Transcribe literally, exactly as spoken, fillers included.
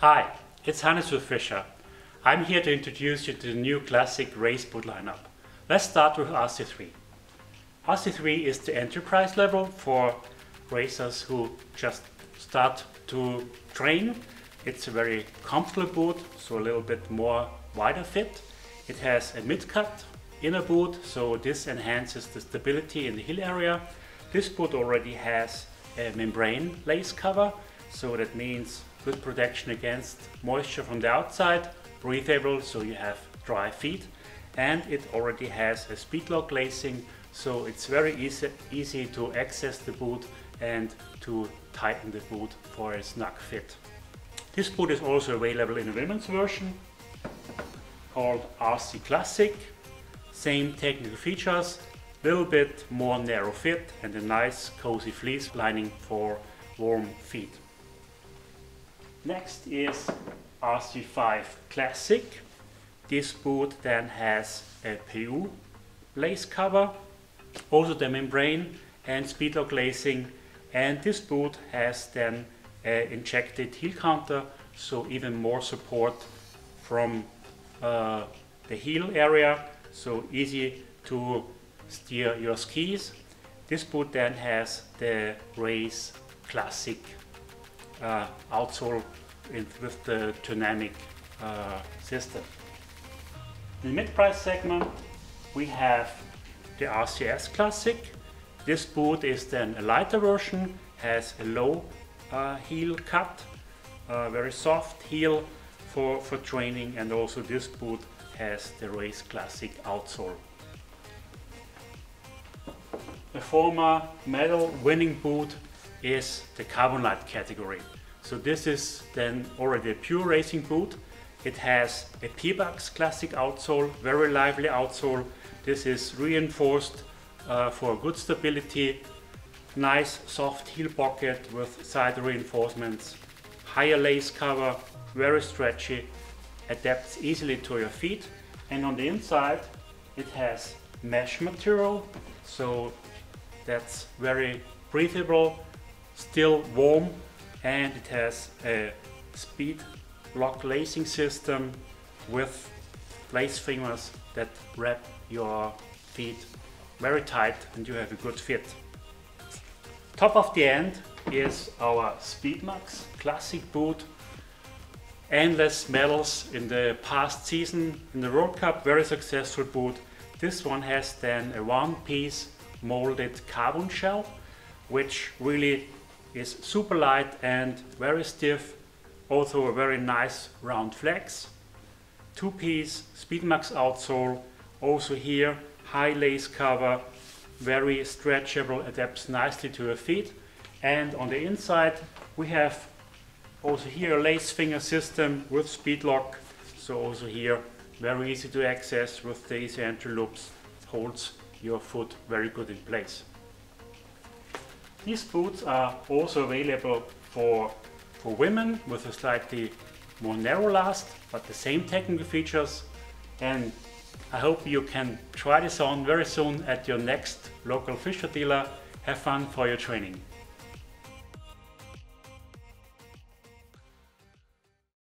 Hi, it's Hannes with Fischer. I'm here to introduce you to the new classic race boot lineup. Let's start with R C three. R C three is the enterprise level for racers who just start to train. It's a very comfortable boot, so a little bit more wider fit. It has a mid-cut inner boot, so this enhances the stability in the heel area. This boot already has a membrane lace cover, so that means good protection against moisture from the outside, breathable, so you have dry feet, and it already has a speed lock lacing, so it's very easy, easy to access the boot and to tighten the boot for a snug fit. This boot is also available in a women's version called R C Classic. Same technical features, little bit more narrow fit and a nice cozy fleece lining for warm feet. Next is R C five Classic. This boot then has a P U lace cover, also the membrane and speedlock lacing, and this boot has then an injected heel counter, so even more support from uh, the heel area, so easy to steer your skis. This boot then has the Race Classic uh, outsole in, with the dynamic uh, system. In the mid-price segment we have the R C S Classic. This boot is then a lighter version, has a low uh, heel cut, uh, very soft heel for, for training, and also this boot has the Race Classic outsole. The former medal winning boot is the Carbon Light category. So this is then already a pure racing boot. It has a Pebax classic outsole, very lively outsole. This is reinforced uh, for good stability, nice soft heel pocket with side reinforcements, higher lace cover, very stretchy, adapts easily to your feet, and on the inside it has mesh material, so that's very breathable, still warm, and it has a speed lock lacing system with lace fingers that wrap your feet very tight and you have a good fit. Top of the end is our Speedmax classic boot. Endless medals in the past season in the World Cup, very successful boot. This one has then a one-piece molded carbon shell, which really is super light and very stiff, also a very nice round flex. Two-piece Speedmax outsole, also here high lace cover, very stretchable, adapts nicely to your feet, and on the inside we have also here a lace finger system with speed lock, so also here very easy to access with the easy entry loops, holds your foot very good in place. These boots are also available for, for women with a slightly more narrow last, but the same technical features, and I hope you can try this on very soon at your next local Fischer dealer. Have fun for your training.